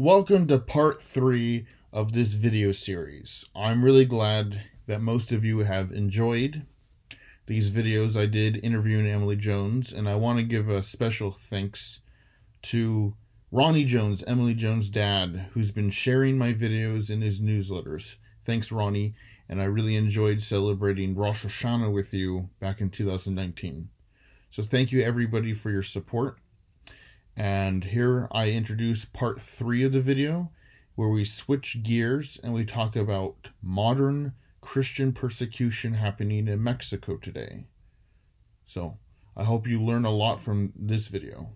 Welcome to part 3 of this video series. I'm really glad that most of you have enjoyed these videos I did interviewing Emily Jones, and I want to give a special thanks to Ronnie Jones, Emily Jones' dad, who's been sharing my videos in his newsletters. Thanks, Ronnie, and I really enjoyed celebrating Rosh Hashanah with you back in 2019. So thank you, everybody, for your support. And here I introduce part 3 of the video, where we switch gears and we talk about modern Christian persecution happening in Mexico today. So I hope you learn a lot from this video.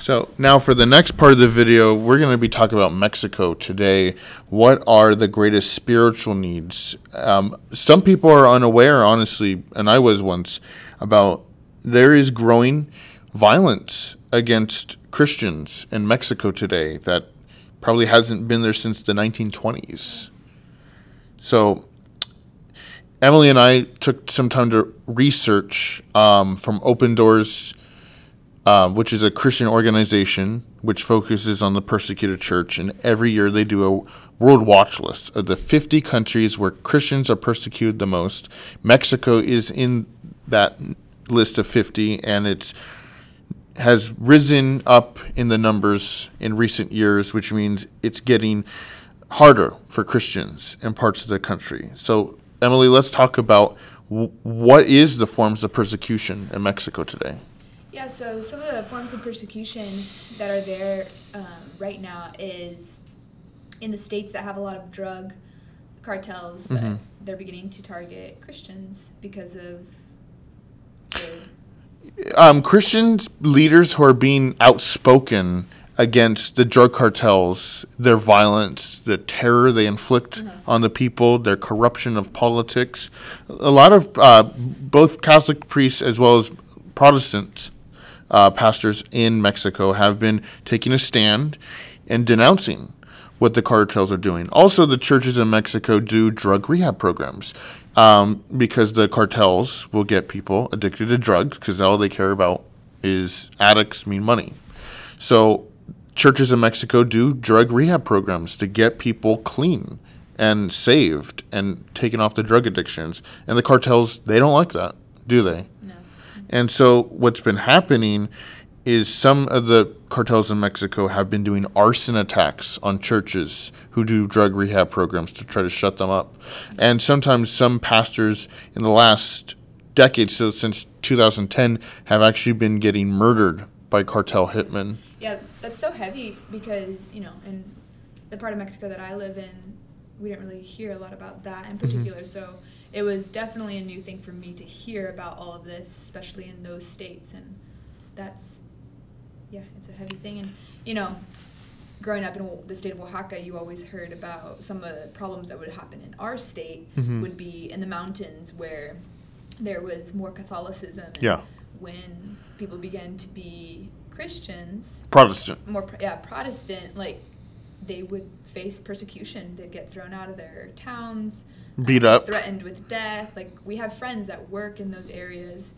So now for the next part of the video, we're going to be talking about Mexico today. What are the greatest spiritual needs? Some people are unaware, honestly, and I was once, about there is growing violence against Christians in Mexico today that probably hasn't been there since the 1920s. So Emily and I took some time to research from Open Doors, which is a Christian organization which focuses on the persecuted church. And every year they do a world watch list of the 50 countries where Christians are persecuted the most. Mexico is in that list of 50, and it has risen up in the numbers in recent years, which means it's getting harder for Christians in parts of the country. So, Emily, let's talk about what is the forms of persecution in Mexico today? Yeah, so some of the forms of persecution that are there right now is in the states that have a lot of drug cartels, that they're beginning to target Christians because of the... Christian leaders who are being outspoken against the drug cartels, their violence, the terror they inflict on the people, their corruption of politics. A lot of both Catholic priests as well as Protestants, pastors in Mexico have been taking a stand and denouncing what the cartels are doing. Also, the churches in Mexico do drug rehab programs because the cartels will get people addicted to drugs because all they care about is addicts mean money. So churches in Mexico do drug rehab programs to get people clean and saved and taken off the drug addictions. And the cartels, they don't like that, do they? No. And so what's been happening is some of the cartels in Mexico have been doing arson attacks on churches who do drug rehab programs to try to shut them up. And sometimes some pastors in the last decade, so since 2010, have actually been getting murdered by cartel hitmen. Yeah, that's so heavy because, you know, in the part of Mexico that I live in, we didn't really hear a lot about that in particular. So it was definitely a new thing for me to hear about all of this, especially in those states. And that's, yeah, it's a heavy thing. And, you know, growing up in the state of Oaxaca, you always heard about some of the problems that would happen in our state would be in the mountains where there was more Catholicism. And when people began to be Christians. Protestant. Protestant, like, they would face persecution. They'd get thrown out of their towns, beat up, threatened with death. Like, we have friends that work in those areas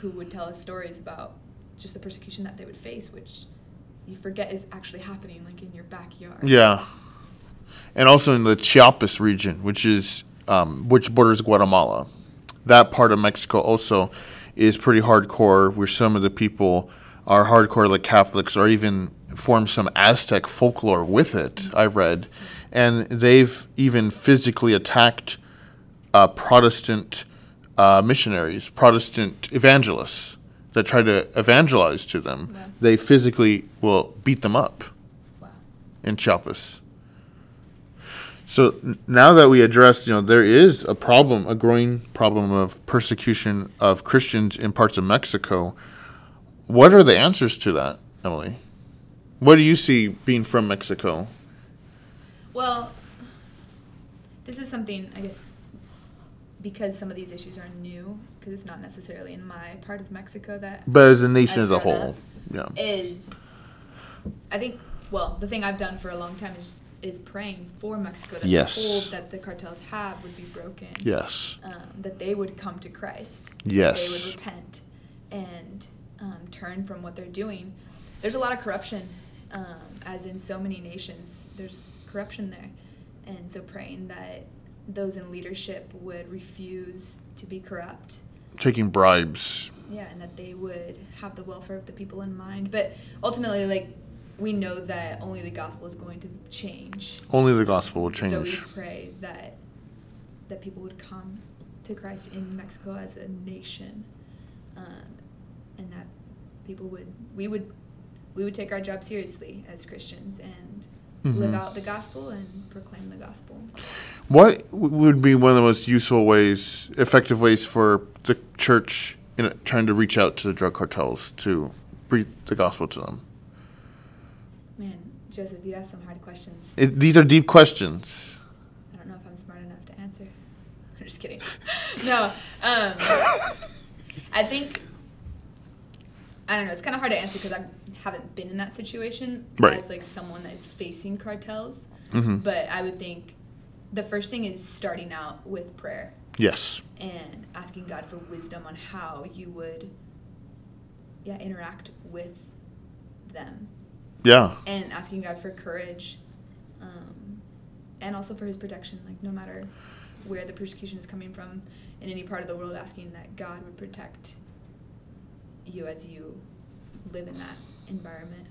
who would tell us stories about just the persecution that they would face, which you forget is actually happening, like, in your backyard. Yeah. And also in the Chiapas region, which is which borders Guatemala. That part of Mexico also is pretty hardcore, where some of the people are hardcore like Catholics or even form some Aztec folklore with it, I read. And they've even physically attacked Protestant missionaries, Protestant evangelists that try to evangelize to them. Yeah. They physically will beat them up in Chiapas. So now that we addressed, you know, there is a problem, a growing problem of persecution of Christians in parts of Mexico. What are the answers to that, Emily? What do you see being from Mexico? Well, this is something, I guess, because some of these issues are new, because it's not necessarily in my part of Mexico that... But as a nation as a whole, I think, well, the thing I've done for a long time is is praying for Mexico, that yes. the hold that the cartels have would be broken. Yes. That they would come to Christ. Yes. That they would repent and turn from what they're doing. There's a lot of corruption, as in so many nations. There's corruption there. And so praying that those in leadership would refuse to be corrupt. Taking bribes. Yeah, and that they would have the welfare of the people in mind. But ultimately, like, we know that only the gospel is going to change. Only the gospel will change. So we pray that people would come to Christ in Mexico as a nation, and that people would we would take our job seriously as Christians and mm-hmm. live out the gospel and proclaim the gospel. What would be one of the most useful ways, effective ways for the church in trying to reach out to the drug cartels to preach the gospel to them? Man, Joseph, you asked some hard questions. These are deep questions. I don't know if I'm smart enough to answer. I'm just kidding. No. I think, I don't know, it's kind of hard to answer because I haven't been in that situation right. as like someone that is facing cartels. Mm-hmm. But I would think the first thing is starting out with prayer. Yes. And asking God for wisdom on how you would interact with them. Yeah. And asking God for courage, and also for his protection, like no matter where the persecution is coming from in any part of the world, asking that God would protect you as you live in that environment.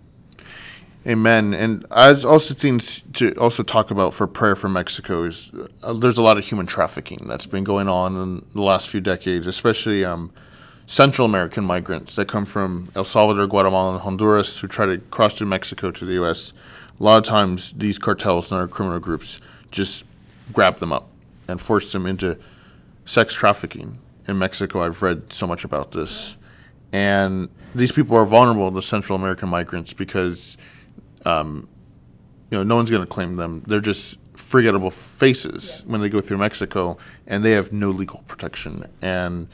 Amen. And as also things to also talk about for prayer for Mexico is there's a lot of human trafficking that's been going on in the last few decades, especially Central American migrants that come from El Salvador, Guatemala, and Honduras who try to cross through Mexico to the U.S. A lot of times these cartels and other criminal groups just grab them up and force them into sex trafficking. In Mexico, I've read so much about this. And these people are vulnerable to Central American migrants because no one's going to claim them. They're just forgettable faces when they go through Mexico, and they have no legal protection. And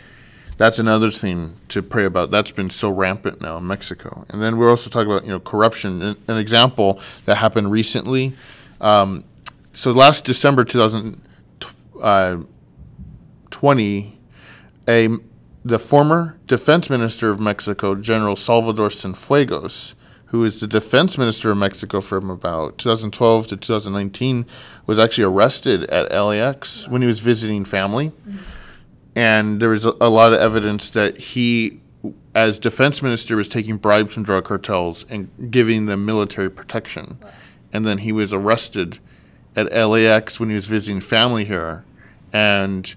that's another thing to pray about. That's been so rampant now in Mexico. And then we're also talking about corruption. An example that happened recently. So last December 2020, the former defense minister of Mexico, General Salvador Cienfuegos, who is the defense minister of Mexico from about 2012 to 2019, was actually arrested at LAX when he was visiting family. Mm-hmm. And there was a lot of evidence that he, as defense minister, was taking bribes from drug cartels and giving them military protection. Wow. And then he was arrested at LAX when he was visiting family here and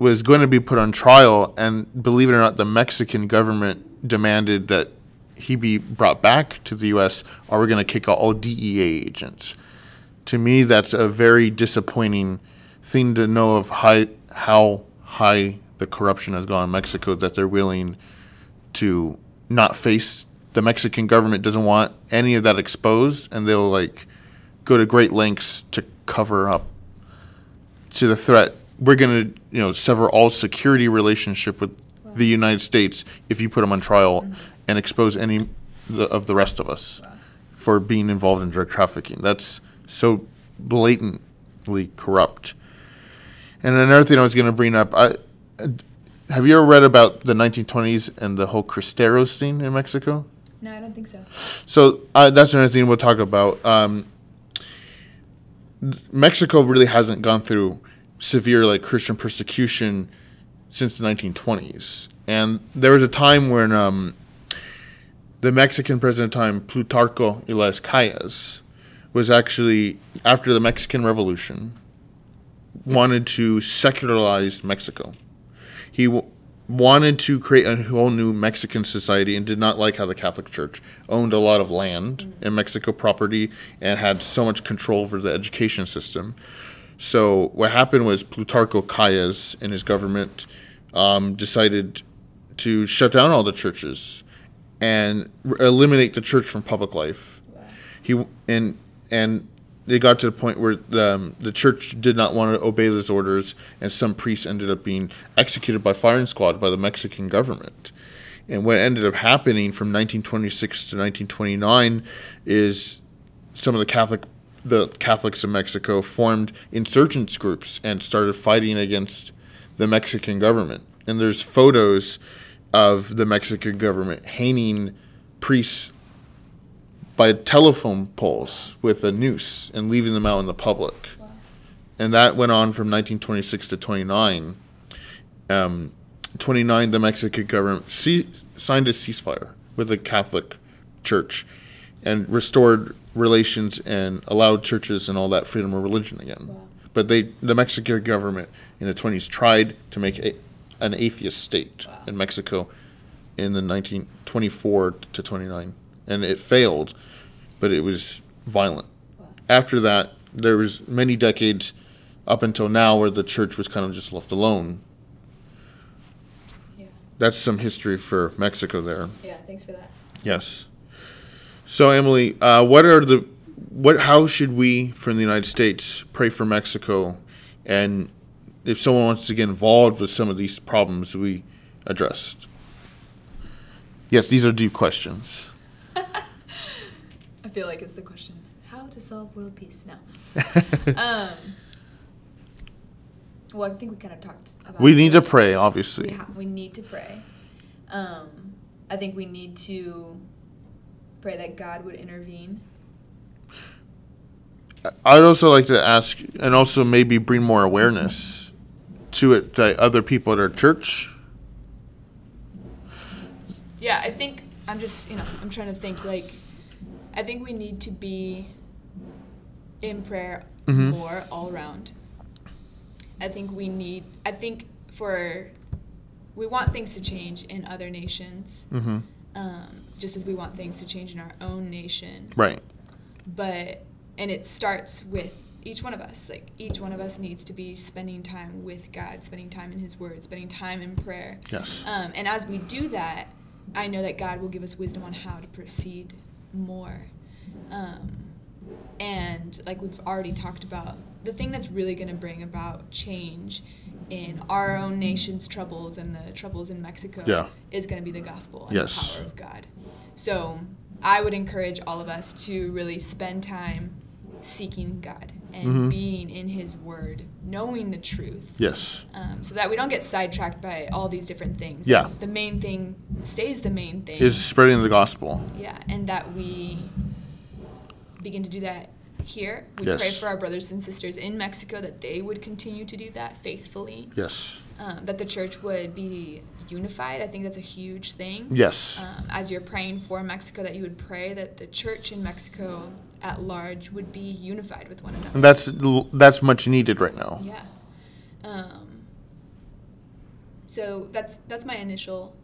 was going to be put on trial. And believe it or not, the Mexican government demanded that he be brought back to the U.S., or we're going to kick out all DEA agents. To me, that's a very disappointing thing to know of how high the corruption has gone in Mexico, that they're willing to not face. The Mexican government doesn't want any of that exposed, and they'll go to great lengths to cover up to the threat. We're going to sever all security relationship with the United States if you put them on trial. Mm-hmm. And expose any of the rest of us for being involved in drug trafficking. That's so blatantly corrupt. And another thing I was going to bring up, have you ever read about the 1920s and the whole Cristeros thing in Mexico? No, I don't think so. So that's another thing we'll talk about. Mexico really hasn't gone through severe Christian persecution since the 1920s. And there was a time when the Mexican president at the time, Plutarco Elías Calles, was actually, after the Mexican Revolution, wanted to secularize Mexico. He wanted to create a whole new Mexican society and did not like how the Catholic Church owned a lot of land in Mexico property and had so much control over the education system. So what happened was Plutarco Calles and his government decided to shut down all the churches and eliminate the church from public life. Wow. And they got to the point where the church did not want to obey those orders, and some priests ended up being executed by firing squad by the Mexican government. And what ended up happening from 1926 to 1929 is some of the Catholic the Catholics in Mexico formed insurgents groups and started fighting against the Mexican government. And there's photos of the Mexican government hanging priests by telephone poles with a noose and leaving them out in the public. Wow. And that went on from 1926 to 29. 29, the Mexican government signed a ceasefire with the Catholic Church and restored relations and allowed churches and all that freedom of religion again. Wow. But the Mexican government in the 20s tried to make an atheist state wow. in Mexico in the 1924 to 29. And it failed, but it was violent. Wow. After that, there was many decades up until now where the church was kind of just left alone. Yeah. That's some history for Mexico there. Yeah, thanks for that. Yes. So Emily, how should we from the United States pray for Mexico, and if someone wants to get involved with some of these problems we addressed? Yes, these are deep questions. I feel like it's the question, how to solve world peace now. Well, I think we kind of talked about it. We need to pray, obviously. Yeah, we need to pray. I think we need to pray that God would intervene. I'd also like to ask, and also maybe bring more awareness to it by other people at our church. Yeah, I think I'm just, I'm trying to think, I think we need to be in prayer mm-hmm. more all around. We want things to change in other nations, mm-hmm. Just as we want things to change in our own nation. Right. And it starts with each one of us. Each one of us needs to be spending time with God, spending time in His Word, spending time in prayer. Yes. And as we do that, I know that God will give us wisdom on how to proceed more. And we've already talked about, the thing that's really going to bring about change in our own nation's troubles and the troubles in Mexico yeah. is going to be the gospel and yes. the power of God. So I would encourage all of us to really spend time seeking God and mm-hmm. being in His Word, knowing the truth. Yes. So that we don't get sidetracked by all these different things. Yeah. The main thing stays the main thing. Is spreading the gospel. Yeah, and that we begin to do that here. We yes. pray for our brothers and sisters in Mexico that they would continue to do that faithfully. Yes. That the church would be unified. I think that's a huge thing. Yes. As you're praying for Mexico, that you would pray that the church in Mexico at large would be unified with one another. And that's much needed right now. Yeah. So that's my initial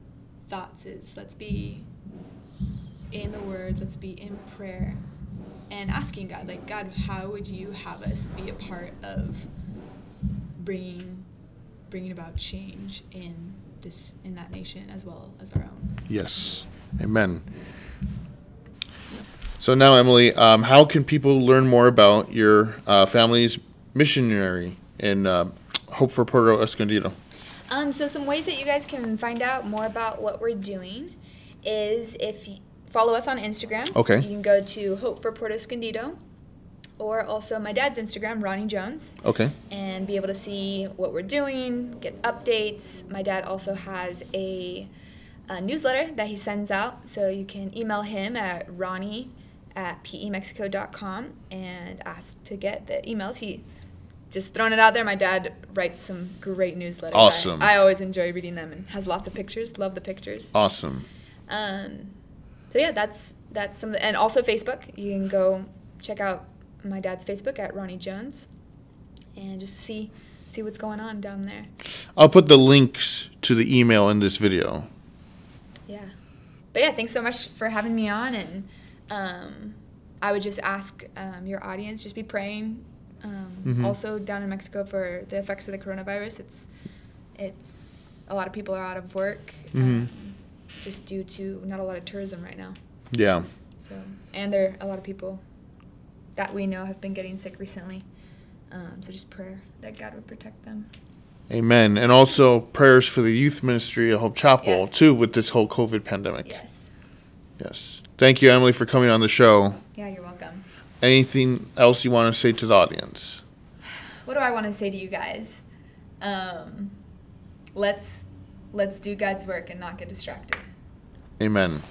thoughts is let's be in the Word, let's be in prayer, and asking God, God, how would you have us be a part of bringing about change in that nation as well as our own? Yes. Amen. So now, Emily, how can people learn more about your family's missionary in Hope for Puerto Escondido? So some ways that you guys can find out more about what we're doing is if you follow us on Instagram. Okay. You can go to Hope for Puerto Escondido, or also my dad's Instagram, Ronnie Jones. Okay. And be able to see what we're doing, get updates. My dad also has a newsletter that he sends out, so you can email him at ronnie@pemexico.com and ask to get the emails. He just throwing it out there. My dad writes some great newsletters. Awesome. I always enjoy reading them and has lots of pictures. Love the pictures. Awesome. So yeah, that's some, and also Facebook. You can go check out my dad's Facebook at Ronnie Jones, and just see what's going on down there. I'll put the links to the email in this video. Yeah, but yeah, thanks so much for having me on, and I would just ask your audience just be praying. Mm-hmm. Also down in Mexico for the effects of the coronavirus. It's a lot of people are out of work. Mm-hmm. Just due to not a lot of tourism right now. Yeah. So, and there are a lot of people that we know have been getting sick recently. So just prayer that God would protect them. Amen. And also prayers for the youth ministry at Hope Chapel, yes. too, with this whole COVID pandemic. Yes. Yes. Thank you, Emily, for coming on the show. Yeah, you're welcome. Anything else you want to say to the audience? What do I want to say to you guys? Let's do God's work and not get distracted. Amen.